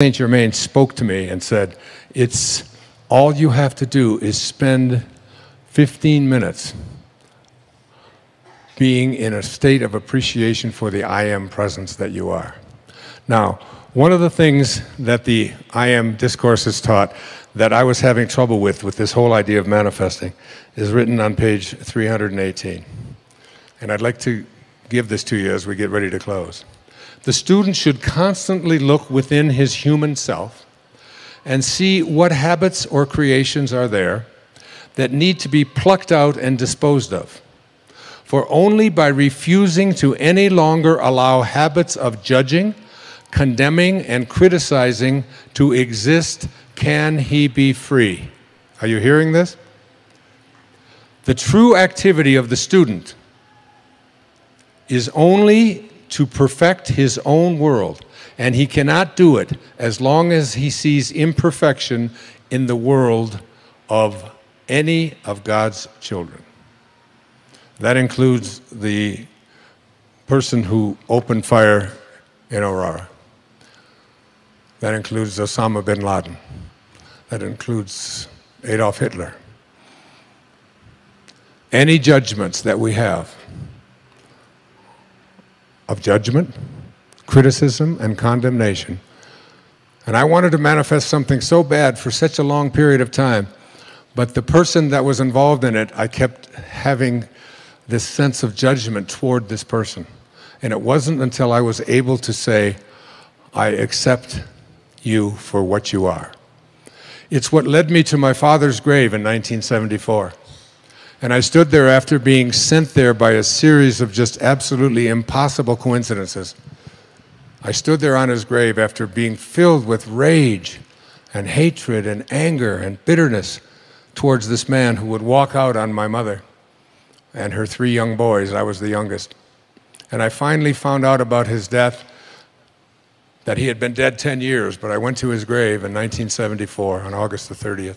Saint Germain spoke to me and said, it's all you have to do is spend 15 minutes being in a state of appreciation for the I Am presence that you are. Now, one of the things that the I Am Discourses taught that I was having trouble with this whole idea of manifesting is written on page 318. And I'd like to give this to you as we get ready to close. The student should constantly look within his human self and see what habits or creations are there that need to be plucked out and disposed of. For only by refusing to any longer allow habits of judging, condemning, and criticizing to exist can he be free. Are you hearing this? The true activity of the student is only to perfect his own world, and he cannot do it as long as he sees imperfection in the world of any of God's children. That includes the person who opened fire in Aurora. That includes Osama bin Laden. That includes Adolf Hitler. Any judgments that we have of judgment, criticism, and condemnation. And I wanted to manifest something so bad for such a long period of time, but the person that was involved in it, I kept having this sense of judgment toward this person. And it wasn't until I was able to say, I accept you for what you are. It's what led me to my father's grave in 1974. And I stood there after being sent there by a series of just absolutely impossible coincidences. I stood there on his grave after being filled with rage and hatred and anger and bitterness towards this man who would walk out on my mother and her three young boys. I was the youngest. And I finally found out about his death, that he had been dead 10 years, but I went to his grave in 1974 on August the 30th.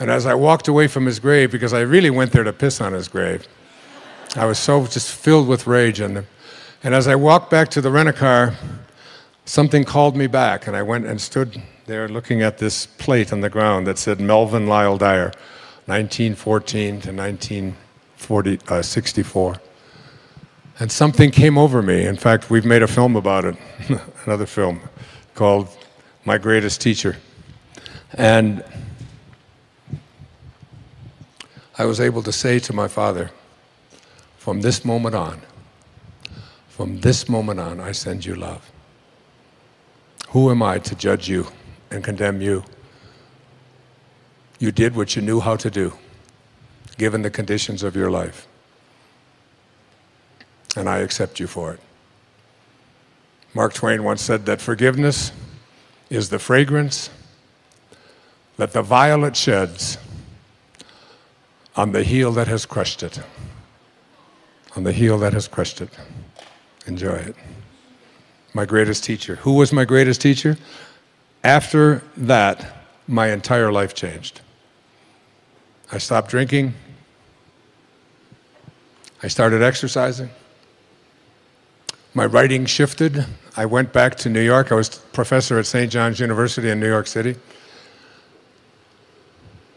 And as I walked away from his grave, because I really went there to piss on his grave, I was so just filled with rage. And as I walked back to the rent-a-car, something called me back, and I went and stood there looking at this plate on the ground that said Melvin Lyle Dyer, 1914 to 1964. And something came over me. In fact, we've made a film about it, another film called My Greatest Teacher. And I was able to say to my father, from this moment on, I send you love. Who am I to judge you and condemn you? You did what you knew how to do, given the conditions of your life. And I accept you for it. Mark Twain once said that forgiveness is the fragrance that the violet sheds on the heel that has crushed it. On the heel that has crushed it. Enjoy it. My greatest teacher. Who was my greatest teacher? After that, my entire life changed. I stopped drinking. I started exercising. My writing shifted. I went back to New York. I was a professor at St. John's University in New York City.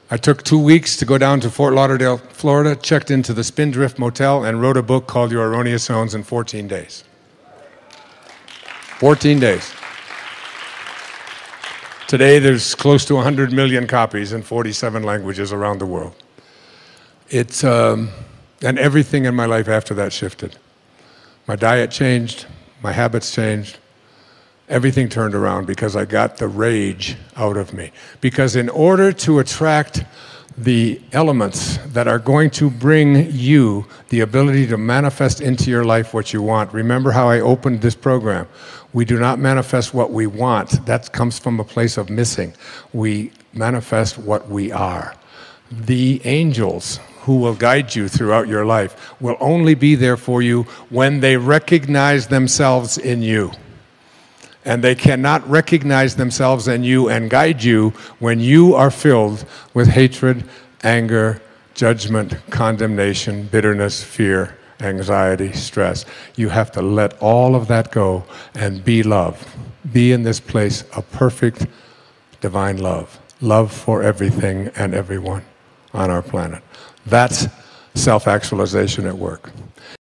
I took 2 weeks to go down to Fort Lauderdale, Florida, checked into the Spindrift Motel, and wrote a book called Your Erroneous Zones in 14 days. 14 days. Today, there's close to 100 million copies in 47 languages around the world. It's, and everything in my life after that shifted. My diet changed, my habits changed. Everything turned around because I got the rage out of me. Because in order to attract the elements that are going to bring you the ability to manifest into your life what you want, remember how I opened this program. We do not manifest what we want. That comes from a place of missing. We manifest what we are. The angels who will guide you throughout your life will only be there for you when they recognize themselves in you. And they cannot recognize themselves in you and guide you when you are filled with hatred, anger, judgment, condemnation, bitterness, fear, anxiety, stress. You have to let all of that go and be love. Be in this place of perfect divine love. Love for everything and everyone on our planet. That's self-actualization at work.